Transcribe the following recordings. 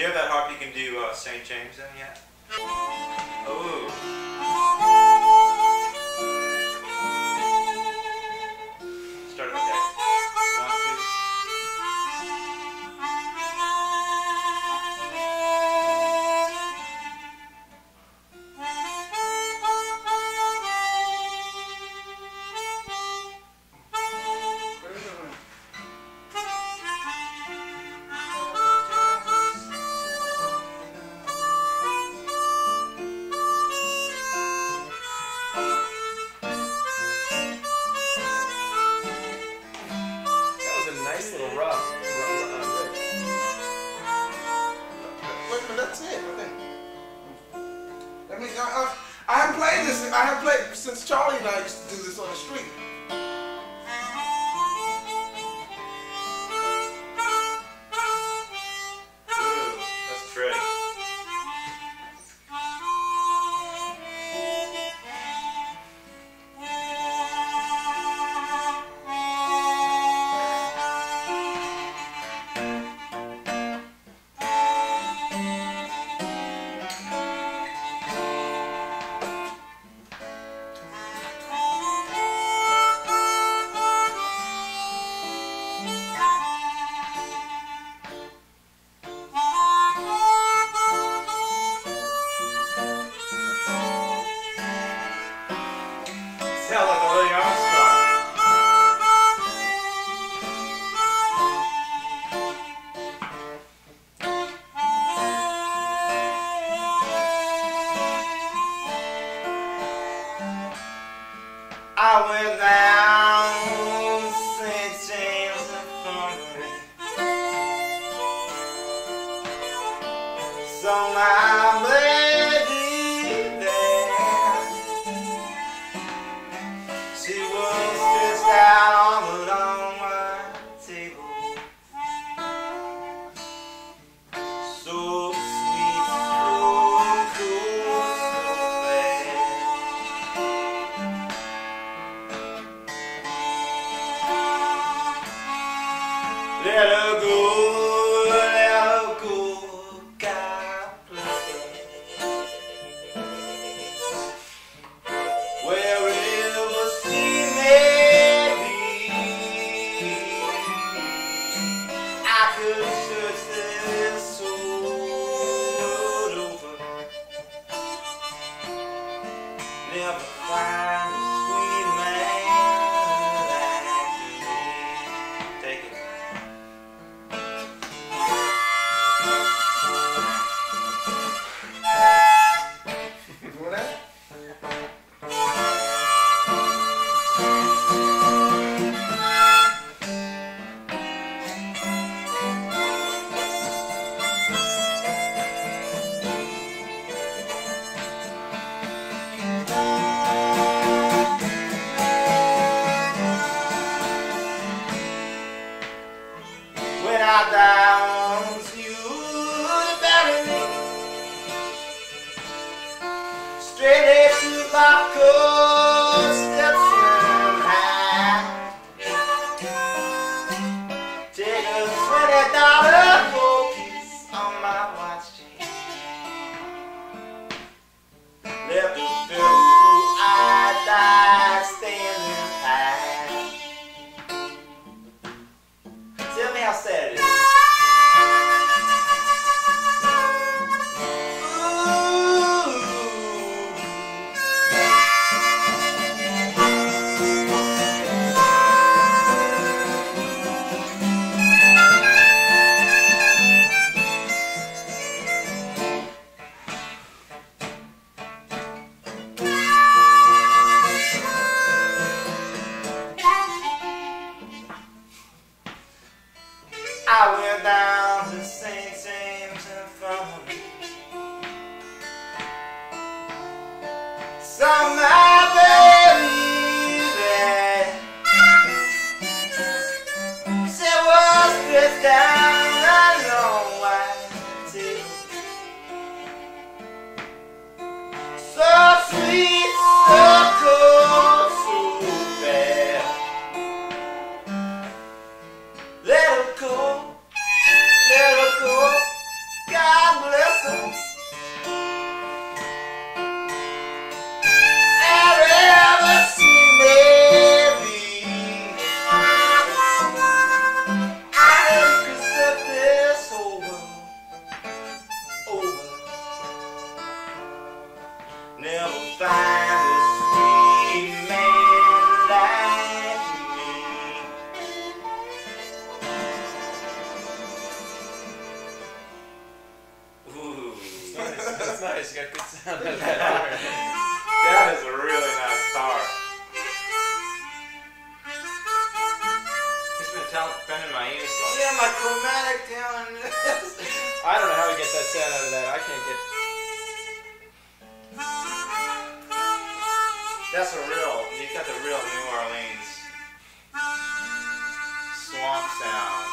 Do you have that harp you can do St. James in yet? Ooh. Start with that. 'Cause Charlie and I used to do this on the street. That's pretty. I went down to St. James Infirmary, so my lady there, she was just out all along my table, so sweet, so cool, so fair. Let her go, God bless her. Wherever she may be, I could search this world over, never find a sweet man like me. Take it. I went down to St. James Infirmary, so my baby, she was just down along my table, so sweet, so cool, so fair. Let her go. nice. You got good sound on that guitar. That is a really nice guitar. It's been bending my anus. Yeah, my chromatic down. I don't know how we get that sound out of that. I can't get. That's a real. You've got the real New Orleans swamp sound.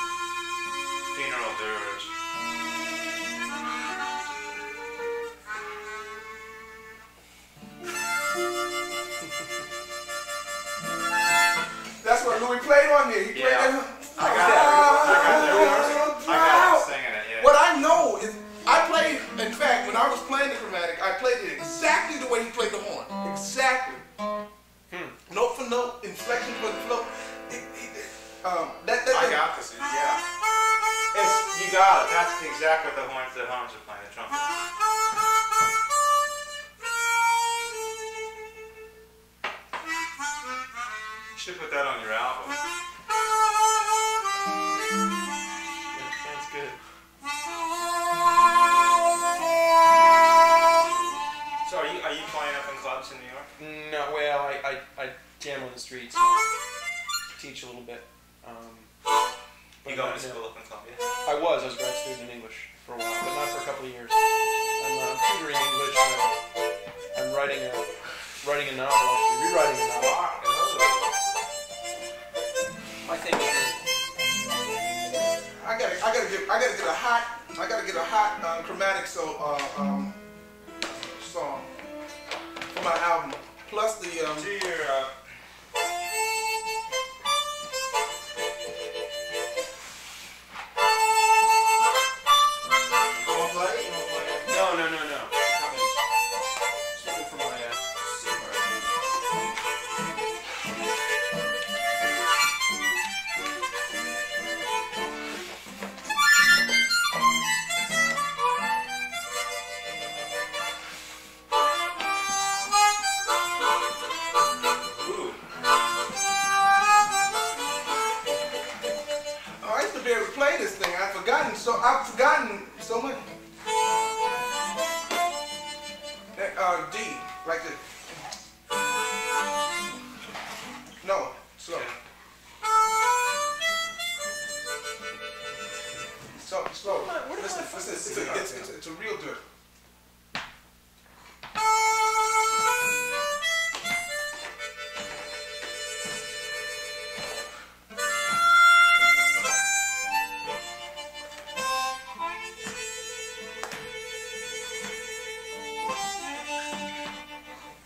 Funeral dirge. That's what Louis played on there. He played that. I got singing it, yeah. What I know is, I played, in fact, when I was playing the chromatic, I played it exactly the way he played the horn. Exactly. Note for note, inflection for the flow. I got this, yeah. It's, you got it. That's exactly the horns that Holmes are playing, the trumpet. You should put that on your album. Are you playing up in clubs in New York? No, well, I jam on the streets, teach a little bit. You going to school up in Columbia? I was a grad student in English for a while, but not for a couple of years. I'm tutoring English, and I'm writing a novel, actually, rewriting a novel. I think I gotta get a hot chromatic song for my album. Plus the to your No. Something for my I used to be able to play this thing. I've forgotten so much. D, like this. No, slow. So, slow. Listen, it's a real dirt.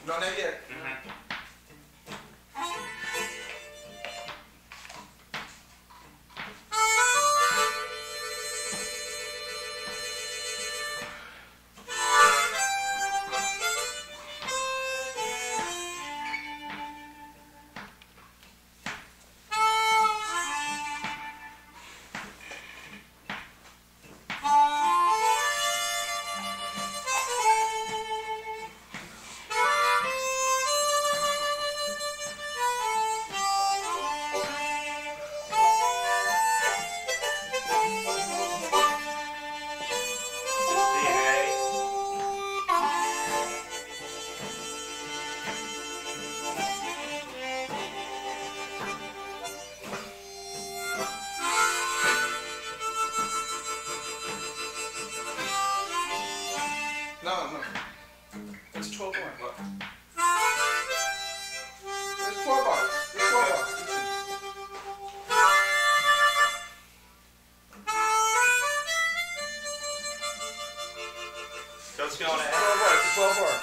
Not yet. No. It's 12 bars. What? It's 12 bars. It's 12 bars. Let's go on ahead. It's 12 bars.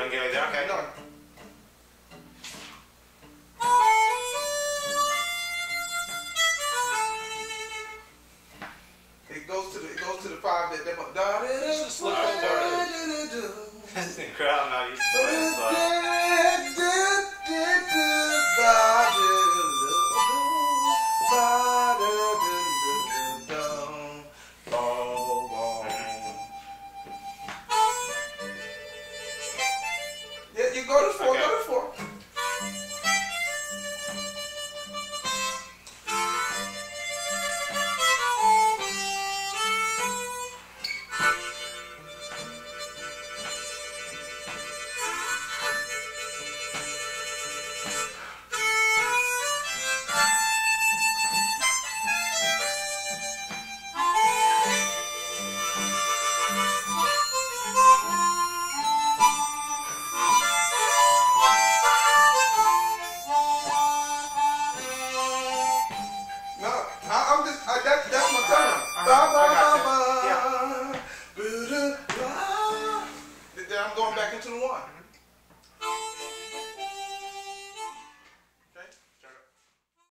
Don't give me that, okay? No. It goes to the 5 that. This crowd I'm not used to playing, so.